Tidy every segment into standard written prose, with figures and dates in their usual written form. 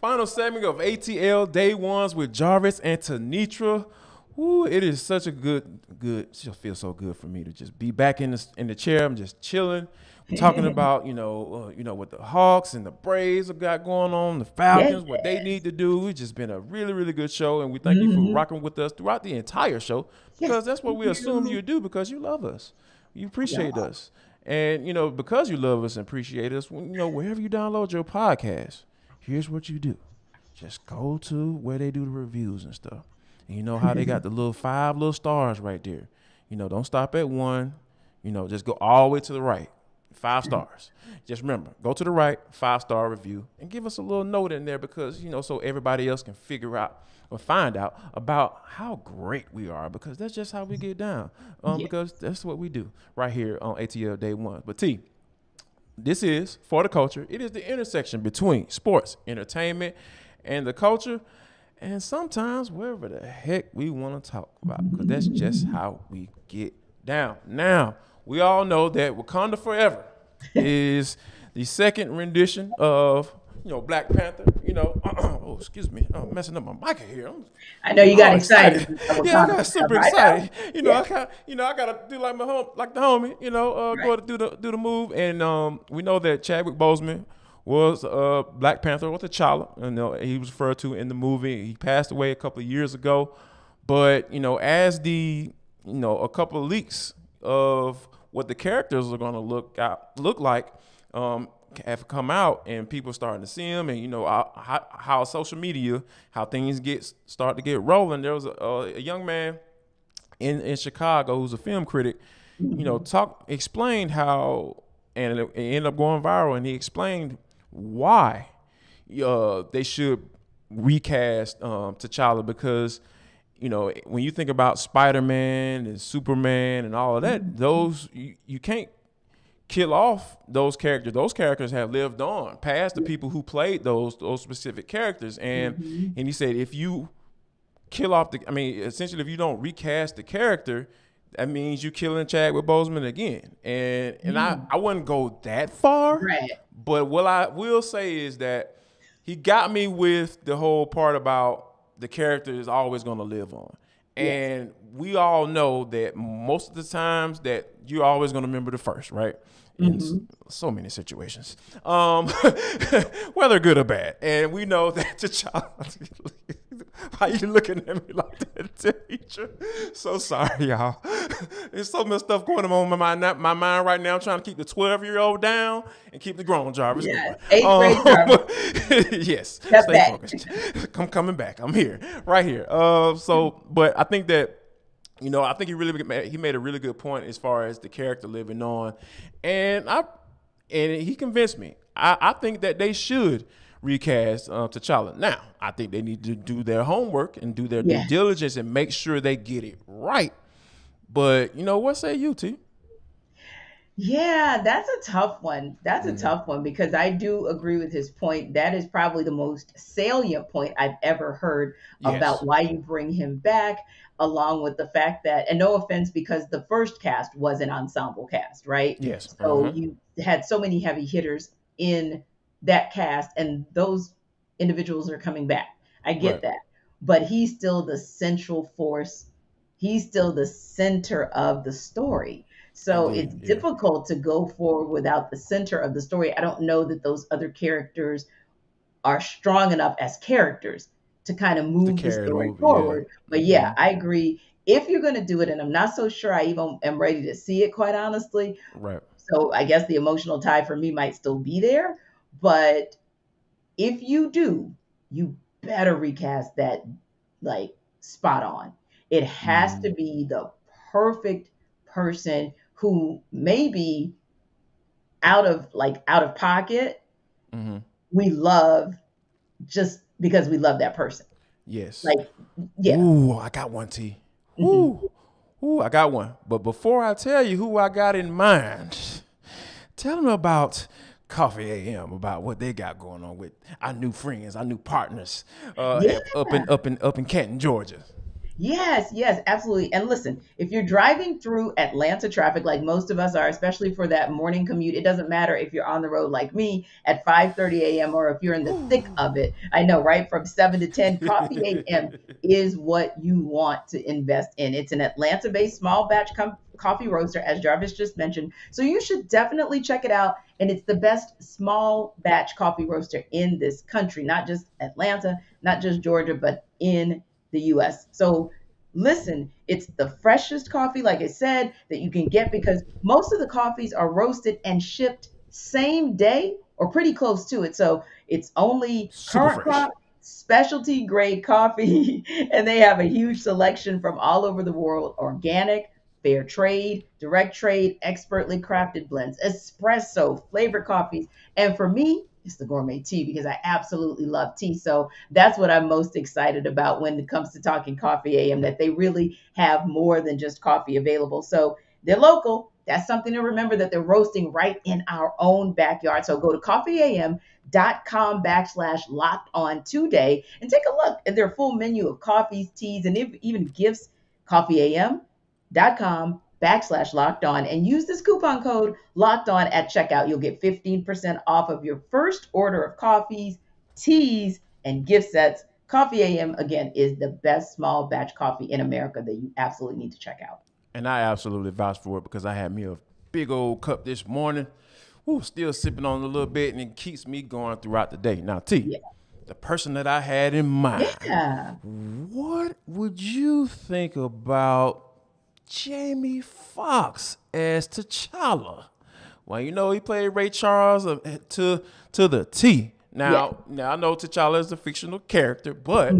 Final segment of ATL Day Ones with Jarvis and Tenitra. Ooh, it is such a good. It feels so good for me to just be back in the chair. I'm just chilling. We're talking about what the Hawks and the Braves have got going on, the Falcons, what they need to do. It's just been a really good show, and we thank you for rocking with us throughout the entire show, because that's what we assume you do, because you love us, you appreciate us, and because you love us and appreciate us, wherever you download your podcast, here's what you do: just go to where they do the reviews and stuff. And you know how they got the little 5 stars right there. Don't stop at 1. Just go all the way to the right. 5 stars. Just remember, go to the right, 5-star review, and give us a little note in there, because, so everybody else can figure out or find out about how great we are, because that's just how we get down. Because that's what we do right here on ATL Day One. But T, this is For the Culture. It is the intersection between sports, entertainment, and the culture. And sometimes wherever the heck we want to talk about, because that's just how we get down. Now, we all know that Wakanda Forever is the second rendition of, Black Panther. Oh, excuse me, I'm messing up my mic here. I know you got excited. Yeah, I got super excited. I gotta do like my the homie. Go to do the move. And we know that Chadwick Boseman was Black Panther or T'Challa. He was referred to in the movie. He passed away a couple of years ago. But, as a couple of leaks of what the characters are going to look like have come out, and people starting to see them, and, how social media, how things start to get rolling. There was a young man in Chicago who's a film critic, explained how, and it ended up going viral, and he explained why they should recast T'Challa, because when you think about Spider-Man and Superman and all of that, those you can't kill off those characters. Those characters have lived on past the people who played those specific characters, and he said if you kill off essentially if you don't recast the character, that means you're killing Chadwick Boseman again. And I wouldn't go that far. Right. But what I will say is that he got me with the whole part about the character is always going to live on. And we all know that most of the times that you're always going to remember the first, right? In so many situations, whether good or bad. And we know that T'Challa, why you looking at me like that, teacher? So sorry, y'all. There's so much stuff going on in my mind right now. I'm trying to keep the 12-year-old down and keep the grown Jarvis going. 8th grade Jarvis. Yes. Stay focused. I'm coming back. I'm here, right here. But I think that, I think he made a really good point as far as the character living on, and he convinced me. I think that they should recast T'Challa. Now, I think they need to do their homework and do their due diligence and make sure they get it right. But what say you, T? Yeah, that's a tough one. That's a tough one, because I do agree with his point. That is probably the most salient point I've ever heard about why you bring him back, along with the fact that, and no offense, because the first cast was an ensemble cast, right? Yes. So you had so many heavy hitters in that cast, and those individuals are coming back. I get that. But he's still the central force. He's still the center of the story. So it's difficult to go forward without the center of the story. I don't know that those other characters are strong enough as characters to kind of move the story forward. Yeah. But yeah, I agree. If you're going to do it, and I'm not so sure I even am ready to see it, quite honestly. Right. So I guess the emotional tie for me might still be there. But if you do, you better recast that like spot on. It has to be the perfect person who may be out of pocket. We love just because we love that person. Yes. Ooh, I got one, T. Ooh, I got one. But before I tell you who I got in mind, tell them about Coffee AM, about what they got going on with our new friends, our new partners up in Canton, Georgia. Yes, absolutely. And listen, if you're driving through Atlanta traffic like most of us are, especially for that morning commute, it doesn't matter if you're on the road like me at 5:30 a.m. or if you're in the thick of it. I know, right? From 7 to 10, Coffee AM is what you want to invest in. It's an Atlanta-based small batch coffee roaster, as Jarvis just mentioned. So you should definitely check it out. And it's the best small batch coffee roaster in this country, not just Atlanta, not just Georgia, but in the U.S. So listen, it's the freshest coffee, like I said, that you can get because most of the coffees are roasted and shipped same day or pretty close to it. So it's only current crop, specialty grade coffee, and they have a huge selection from all over the world: organic, fair trade, direct trade, expertly crafted blends, espresso, flavored coffees. And for me, it's the gourmet tea because I absolutely love tea. So that's what I'm most excited about when it comes to talking Coffee AM, that they really have more than just coffee available. So they're local. That's something to remember, that they're roasting right in our own backyard. So go to coffeeam.com/lockedon today and take a look at their full menu of coffees, teas, and even gifts. coffeeam.com/lockedon and use this coupon code locked on at checkout. You'll get 15% off of your first order of coffees, teas, and gift sets. Coffee AM, again, is the best small batch coffee in America that you absolutely need to check out. And I absolutely vouch for it because I had me a big old cup this morning. Ooh, still sipping on it a little bit, and it keeps me going throughout the day. Now, T, the person that I had in mind, what would you think about Jamie Foxx as T'Challa? Well, you know, he played Ray Charles to the T. Now I know T'Challa is a fictional character, but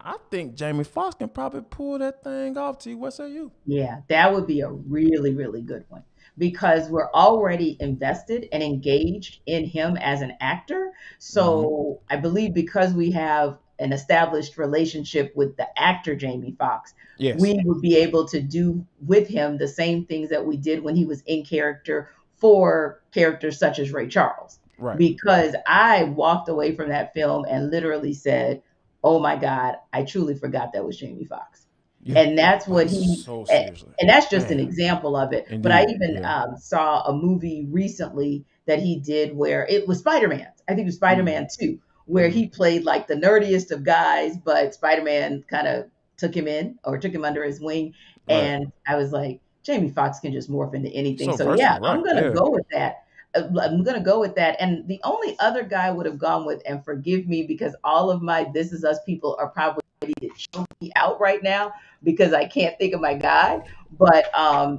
I think Jamie Foxx can probably pull that thing off. T, what say you? Yeah, that would be a really, really good one, because we're already invested and engaged in him as an actor. So I believe because we have an established relationship with the actor Jamie Foxx, we would be able to do with him the same things that we did when he was in character for characters such as Ray Charles. Right. Because I walked away from that film and literally said, oh my God, I truly forgot that was Jamie Foxx. Yeah. And that's what he, so and that's just an example of it. Indeed. But I even saw a movie recently that he did where it was Spider-Man. I think it was Spider-Man 2. Where he played like the nerdiest of guys, but Spider-Man kind of took him under his wing. Right. And I was like, Jamie Foxx can just morph into anything. So yeah, right. I'm going to go with that. And the only other guy I would have gone with, and forgive me because all of my This Is Us people are probably ready to show me out right now because I can't think of my guy. But,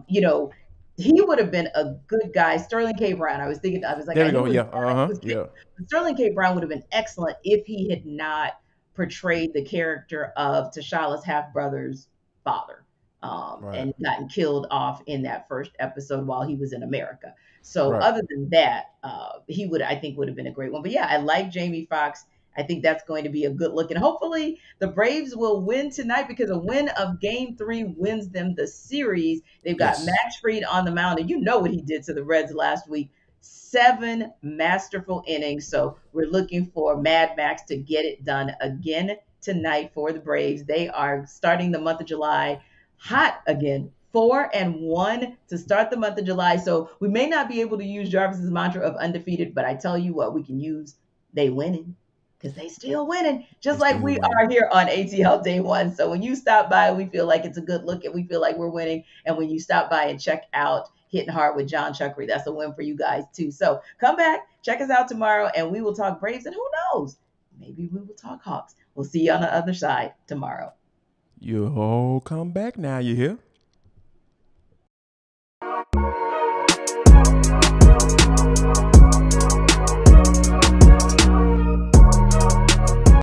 you know, he would have been a good guy, Sterling K. Brown. I was thinking, I was like, there you go. Sterling K. Brown would have been excellent if he had not portrayed the character of T'Challa's half-brother's father and gotten killed off in that first episode while he was in America. So other than that, he would have been a great one. But yeah, I like Jamie Foxx. I think that's going to be a good look. And hopefully the Braves will win tonight, because a win of game 3 wins them the series. They've got Max Fried on the mound. And you know what he did to the Reds last week. 7 masterful innings. So we're looking for Mad Max to get it done again tonight for the Braves. They are starting the month of July hot again. 4-1 to start the month of July. So we may not be able to use Jarvis's mantra of undefeated, but I tell you what, we can use they winning. Because they still winning, just like we are here on ATL Day One. So when you stop by, we feel like it's a good look and we feel like we're winning. And when you stop by and check out Hitting Hard with John Chuckery, that's a win for you guys too. So come back, check us out tomorrow, and we will talk Braves. And who knows, maybe we will talk Hawks. We'll see you on the other side tomorrow. You all come back now, you hear?